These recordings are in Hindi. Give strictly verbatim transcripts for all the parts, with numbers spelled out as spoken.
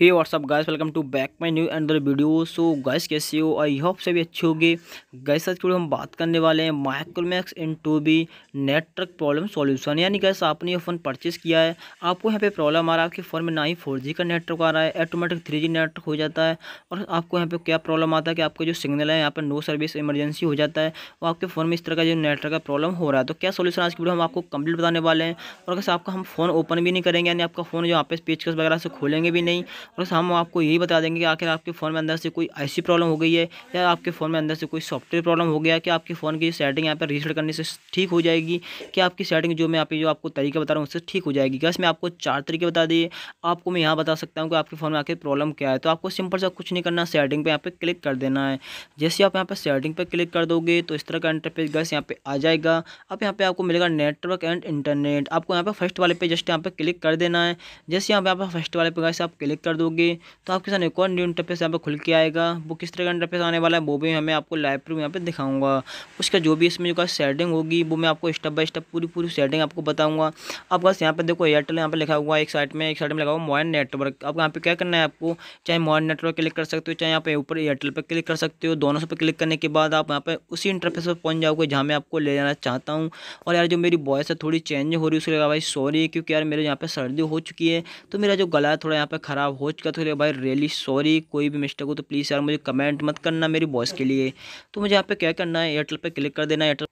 Hey WhatsApp guys, welcome to back my new अंदर वीडियो। सो गाइस कैसे हो? आई होप सभी अच्छे होंगे। गाइस आज हम बात करने वाले हैं Micromax in two B network problem solution. यानी गाइस आपने ये फ़ोन परचेस किया है, आपको यहाँ पे प्रॉब्लम आ रहा है, आपके फ़ोन में ना ही फोर जी का नेटवर्क आ रहा है, ऑटोमेटिक थ्री जी नेटवर्क हो जाता है और आपको यहाँ पर क्या प्रॉब्लम आता है कि आपका जो सिग्नल है यहाँ पर नो सर्विस इमरजेंसी हो जाता है और आपके फ़ोन में इस तरह का जो नेटवर्क का प्रॉब्लम हो रहा है। तो क्या सोल्यूशन आज की वीडियो हम आपको कंप्लीट बताने वाले हैं। और कैसे आपका हम फ़ोन ओपन भी नहीं करेंगे, यानी आपका फ़ोन जो यहाँ पे पेचकस वगैरह से खोलेंगे भी नहीं, और हम आपको यही बता देंगे कि आखिर आपके फ़ोन में अंदर से कोई ऐसी प्रॉब्लम हो गई है या आपके फ़ोन में अंदर से कोई सॉफ्टवेयर प्रॉब्लम हो गया कि आपके फ़ोन की सेटिंग यहाँ पर रीसेट करने से ठीक हो जाएगी, कि आपकी सेटिंग जो मैं यहाँ पे जो आपको तरीके बता रहा हूँ उससे ठीक हो जाएगी। क्या इसमें आपको चार तरीके बता दिए, आपको मैं यहाँ बता सकता हूँ कि आपके फ़ोन में आखिर प्रॉब्लम क्या है। तो आपको सिंपल सा कुछ नहीं करना, सेटिंग पर यहाँ पर क्लिक कर देना है। जैसे आप यहाँ पर सेटिंग पर क्लिक कर दोगे तो इस तरह का इंटरफेस गैस यहाँ पर आ जाएगा। अब यहाँ पर आपको मिलेगा नेटवर्क एंड इंटरनेट। आपको यहाँ पर फर्स्ट वाले पे जस्ट यहाँ पर क्लिक कर देना है। जैसे यहाँ पर आप फर्स्ट वाले पे गैस आप क्लिक कर दोगे तो आपके सामने एक और न्यू इंटरफेस यहाँ पे खुल के आएगा। वो किस तरह का इंटरफेस आने वाला है वो भी हमें आपको लाइव प्रूफ यहाँ पे दिखाऊंगा। उसका जो भी इसमें जो का सेटिंग होगी वो मैं आपको स्टेप बाय स्टेप पूरी पूरी सेटिंग आपको बताऊंगा। अब बस यहाँ पे देखो एयरटेल यहाँ पे लिखा हुआ है एक साइड में, एक साइड में लिखा हुआ मोबाइल नेटवर्क। अब यहाँ पे क्या करना है, आपको चाहे मोबाइल नेटवर्क क्लिक कर सकते हो, चाहे यहाँ पे ऊपर एयरटेल पर क्लिक कर सकते हो। दोनों पर क्लिक करने के बाद आप यहाँ पर उसी इंटरफेस पर पहुँच जाओगे जहाँ मैं आपको ले जाना चाहता हूँ। और यार जो मेरी वॉइस है थोड़ी चेंज हो रही है उसके लिए भाई सॉरी, क्योंकि यार मेरे यहाँ पर सर्दी हो चुकी है तो मेरा जो गला है थोड़ा यहाँ पर ख़राब हो चुका। तो भाई रियली सॉरी, कोई भी मिस्टेक हो तो प्लीज़ यार मुझे कमेंट मत करना मेरी वॉइस के लिए। तो मुझे यहाँ पे क्या करना है, एयरटेल पे क्लिक कर देना है। एयरटेल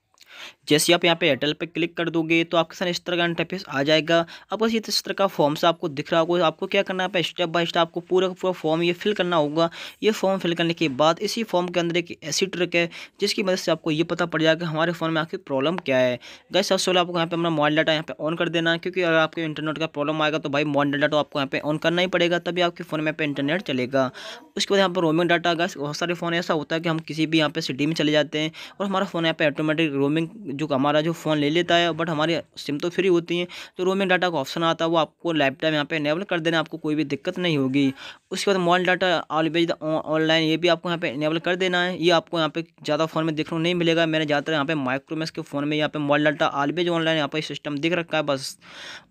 जैसे आप यहाँ पे एयरटेल पे क्लिक कर दोगे तो आपके सामने इस तरह का इंटरफेस आ जाएगा। अब बस ये इस तरह का फॉर्म से आपको दिख रहा होगा। आपको क्या करना है, स्टेप बाय स्टेप आपको पूरा पूरा फॉर्म ये फिल करना होगा। ये फॉर्म फिल करने के बाद इसी फॉर्म के अंदर एक ऐसी ट्रिक है जिसकी मदद से आपको ये पता पड़ जाएगा हमारे फ़ोन में आखिर प्रॉब्लम क्या है। गाइस सबसे पहले आपको यहाँ पर अपना मोबाइल डाटा यहाँ पर ऑन कर देना, क्योंकि अगर आपके इंटरनेट का प्रॉब्लम आएगा तो भाई मोबाइल डाटा आपको यहाँ पर ऑन करना ही पड़ेगा, तभी आपके फ़ोन में इंटरनेट चलेगा। उसके बाद यहाँ पर रोमिंग डाटा, गाइस बहुत सारे फ़ोन ऐसा होता है कि हम किसी भी यहाँ पर सिटी में चले जाते हैं और हमारा फ़ोन यहाँ पर ऑटोमेटिक रोमिंग जो हमारा जो फ़ोन ले लेता है, बट हमारी सिम तो फ्री होती है। तो रोमिंग डाटा का ऑप्शन आता है वो आपको लाइफ टाइम यहाँ पे इनेबल कर देना, आपको कोई भी दिक्कत नहीं होगी। उसके बाद मोबाइल डाटा ऑलवेज ऑनलाइन ये भी आपको यहाँ पे इनेबल कर देना है। ये आपको यहाँ पे ज़्यादा फ़ोन में देखने नहीं मिलेगा। मैंने ज़्यादातर यहाँ पे माइक्रोमैक्स के फ़ोन में यहाँ पे मोबाइल डाटा ऑलवेज ऑनलाइन यहाँ पर सिस्टम दिख रखा है बस।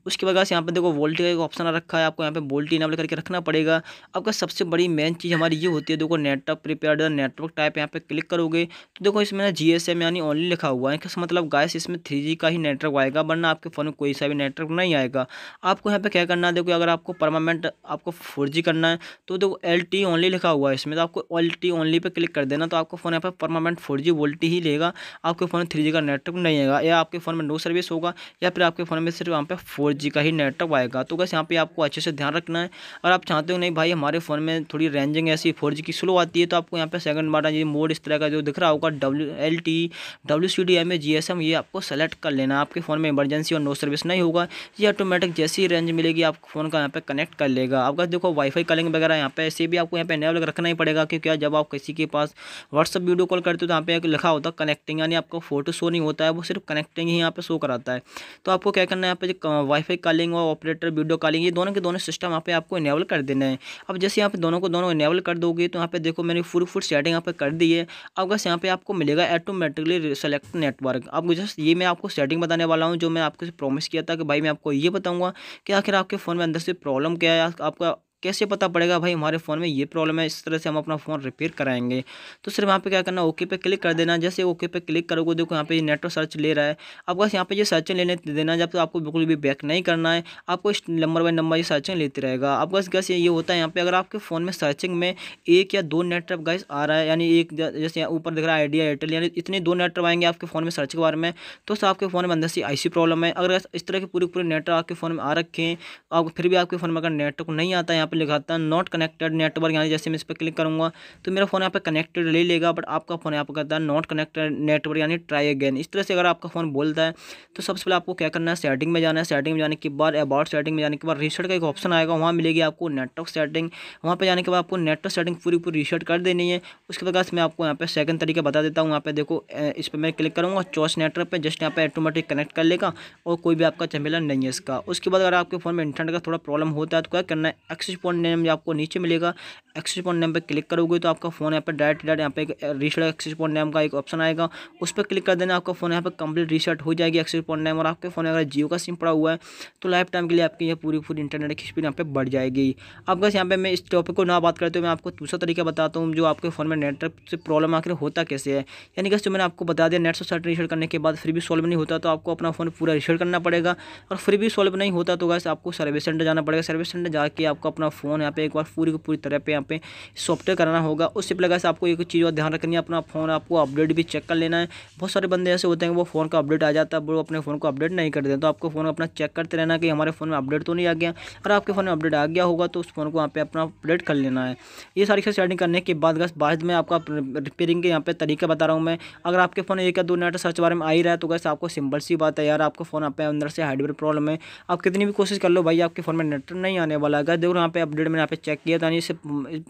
उसके बाद यहाँ पे देखो वोल्टी का एक ऑप्शन आ रखा है, आपको यहाँ पे वोल्टी इनेबल करके रखना पड़ेगा। आपका सबसे बड़ी मेन चीज़ हमारी ये होती है, देखो नेटवर्क प्रीपेड नेटवर्क टाइप यहाँ पे क्लिक करोगे तो देखो इसमें जी एस एम यानी ओनली लिखा हुआ है। इसका मतलब गाइस इसमें थ्री जी का ही नेटवर्क आएगा, वरना आपके फ़ोन में कोई सा भी नेटवर्क नहीं आएगा। आपको यहाँ पे क्या करना है, देखो अगर आपको परमानेंट आपको फोर जी करना है तो देखो एल टी ओनली लिखा हुआ है इसमें, तो आपको एल टी ओनली पे क्लिक कर देना। तो आपको फ़ोन यहाँ पर परमानेंट फोर जी वोल्टी ही लेगा, आपके फ़ोन में थ्री जी का नेटवर्क नहीं आएगा, या आपके फ़ोन में नो सर्विस होगा, या फिर आपके फ़ोन में सिर्फ यहाँ पर फोर जी का ही नेटवर्क आएगा। तो गाइस यहाँ पर आपको अच्छे से ध्यान रखना है। और आप चाहते हो नहीं भाई हमारे फ़ोन में थोड़ी रेंजिंग ऐसी फोर जी की स्लो आती है, तो आपको यहाँ पर सेकंड बार ये मोड इस तरह का जो दिख रहा होगा W L T W C D में जीएसएम ये आपको सेलेक्ट कर लेना। आपके फ़ोन में इमरजेंसी और नो सर्विस नहीं होगा, ये ऑटोमेटिक जैसी रेंज मिलेगी आपको फ़ोन का यहाँ पे कनेक्ट कर लेगा। आपका देखो वाईफाई कलिंग वगैरह यहाँ पे ऐसे भी आपको यहाँ पे इनेबल रखना ही पड़ेगा, क्योंकि जब आप किसी के पास व्हाट्सअप वीडियो कॉल करते हो तो यहाँ पे लिखा होता है कनेक्टिंग, यानी आपको फोटो शो नहीं होता है, वो सिर्फ कनेक्टिंग ही यहाँ पर शो कराता है। तो आपको क्या करना है, यहाँ पर वाईफाई कॉलिंग और ऑपरेटर वीडियो कॉलिंग ये दोनों के दोनों सिस्टम यहाँ पे आपको इनेबल कर देना है। अब जैसे यहाँ पे दोनों को दोनों इनेबल कर दोगे तो यहाँ पे देखो मैंने फुल फुल सेटिंग यहाँ पे कर दी है। अब बस यहाँ पे आपको मिलेगा ऑटोमेटिकली सेलेक्ट नेटवर्क। अब जस्ट ये मैं आपको सेटिंग बताने वाला हूँ जो मैं आपको प्रॉमिस किया था कि भाई मैं आपको ये बताऊँगा कि आखिर आपके फ़ोन में अंदर से प्रॉब्लम क्या है, आपका कैसे पता पड़ेगा भाई हमारे फ़ोन में ये प्रॉब्लम है, इस तरह से हम अपना फ़ोन रिपेयर कराएंगे। तो सिर्फ यहाँ पे क्या करना, ओके पे क्लिक कर देना। जैसे ओके पे क्लिक करोगे देखो यहाँ पे ये नेटवर्क सर्च ले रहा है। अब बस यहाँ पे ये सर्चिंग लेने देना, जब तक तो आपको बिल्कुल भी बैक नहीं करना है, आपको इस नंबर बाई नंबर ये सर्चिंग लेते रहेगा। अब बस गैस ये होता है यहाँ पर अगर आपके फ़ोन में सर्चिंग में एक या दो नेटवर्क गैस आ रहा है, यानी एक जैसे ऊपर दिख रहा है आइडिया एयरटेल, यानी इतने दो नेटवर्क आएंगे आपके फ़ोन में सर्च के बारे में, तो आपके फ़ोन में अंदर से ऐसी प्रॉब्लम है। अगर इस तरह के पूरे पूरे नेटवर्क आपके फ़ोन में आ रखे हैं, आप फिर भी आपके फ़ोन में अगर नेटवर्क नहीं आता है लिखाता है नॉट कनेक्टेड नेटवर्क, यानी जैसे मैं इस पर क्लिक करूंगा तो मेरा फोन यहाँ पे कनेक्टेड ले लेगा, बट आपका फोन यहाँ पर कहता है नॉट कनेक्टेड नेटवर्क यानी ट्राई अगेन। इस तरह से अगर आपका फोन बोलता है तो सबसे पहले आपको क्या करना है, सेटिंग में जाना है। सेटिंग में जाने के बाद अबाउट सेटिंग में जाने के बाद रीसेट का एक ऑप्शन आएगा, वहाँ मिलेगी आपको नेटवर्क सेटिंग। वहाँ पर जाने के बाद आपको नेटवर्क सेटिंग पूरी पूरी रीसेट कर देनी है। उसके बाद मैं आपको यहाँ पर सेकंड तरीका बता देता हूँ। यहाँ पे देखो इस पर मैं क्लिक करूँगा चॉइस नेटवर्क पर, जस्ट यहाँ पर ऑटोमेटिक कनेक्ट कर लेगा और कोई भी आपका झमेला नहीं है इसका। उसके बाद अगर आपके फोन में इंटरनेट का थोड़ा प्रॉब्लम होता है तो क्या करना है, एक्सेस पॉइंट नेम आपको नीचे मिलेगा, एक्सेस पॉइंट नेम पर क्लिक करोगे तो आपका फ़ोन यहाँ पर डायरेक्ट डायरेक्ट यहाँ पे एक रीसेट एक्सेस पॉइंट नेम का एक ऑप्शन आएगा, उस पर क्लिक कर देना। आपका फ़ोन यहाँ पर कंप्लीट रीसेट हो जाएगी एक्सेस पॉइंट नेम। और आपके फ़ोन में अगर जियो का सिम पड़ा हुआ है तो लाइफ टाइम के लिए आपकी ये पूरी पूरी इंटरनेट की स्पीड यहाँ पर बढ़ जाएगी। अब बस यहाँ पर मैं इस टॉपिक को ना बात करते हुए मैं आपको दूसरा तरीका बताता हूँ जो आपके फ़ोन में नेटवर्क से प्रॉब्लम आखिर होता कैसे है। यानी कि जो मैंने आपको बता दिया नेट से सर्ट रीसेट करने के बाद फिर भी सॉल्व नहीं होता तो आपको अपना फ़ोन पूरा रीसेट करना पड़ेगा, और फिर भी सॉल्व नहीं होता तो गाइस आपको सर्विस सेंटर जाना पड़ेगा। सर्विस सेंटर जाके आपको अपना फ़ोन यहाँ पर एक बार पूरी पूरी तरह पर पे सॉफ्टवेयर कराना होगा। उससे पहले गाइस आपको एक चीज़ और ध्यान रखनी है, अपना फ़ोन आपको अपडेट भी चेक कर लेना है। बहुत सारे बंदे ऐसे होते हैं वो फ़ोन का अपडेट आ जाता है, वो अपने फ़ोन को अपडेट नहीं करते, तो आपको फ़ोन अपना चेक करते रहना कि हमारे फ़ोन में अपडेट तो नहीं आ गया। अगर आपके फ़ोन में अपडेट आ गया होगा तो उस फोन को वहाँ पे अपना अपडेट कर लेना है। ये सारी चीज़ सेटिंग करने के बाद गाइस बाद में आपका रिपेयरिंग के यहाँ पर तरीका बता रहा हूँ मैं। अगर आपके फ़ोन एक या दो नेट सर्च बारे में आ ही रहा है तो गाइस आपको सिंपल सी बात है यार, आपका फ़ोन यहाँ पे अंदर से हार्डवेयर प्रॉब्लम है। आप कितनी भी कोशिश कर लो भाई आपके फ़ोन में नेटवर्क नहीं आने वाला है। देखो यहाँ पे अपडेट मैंने यहाँ पे चेक किया था,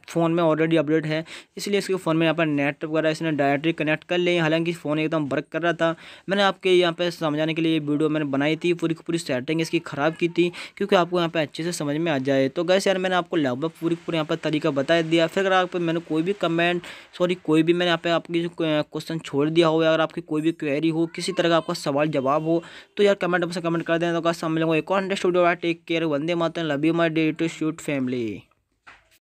फ़ोन में ऑलरेडी अपडेट है इसलिए इसके फ़ोन में यहाँ पर नेट वगैरह इसने डायरेक्टली कनेक्ट कर लिया। हालांकि फ़ोन एकदम वर्क कर रहा था। मैंने आपके यहाँ पे समझाने के लिए वीडियो मैंने बनाई थी, पूरी पूरी सेटिंग इसकी ख़राब की थी क्योंकि आपको यहाँ पे अच्छे से समझ में आ जाए। तो गाइस यार मैंने आपको लगभग पूरी पूरी यहाँ पर तरीका बता दिया। फिर अगर आप मैंने कोई भी कमेंट सॉरी कोई भी मैंने यहाँ पर आपकी क्वेश्चन छोड़ दिया हो, अगर आपकी कोई भी क्वेरी हो, किसी तरह का आपका सवाल जवाब हो तो यार कमेंट में कमेंट कर दें। तो गाइस हम लोगों को एक और इंटरेस्ट वीडियो, टेक केयर, वंदे मातरम, love you my dear to shoot family.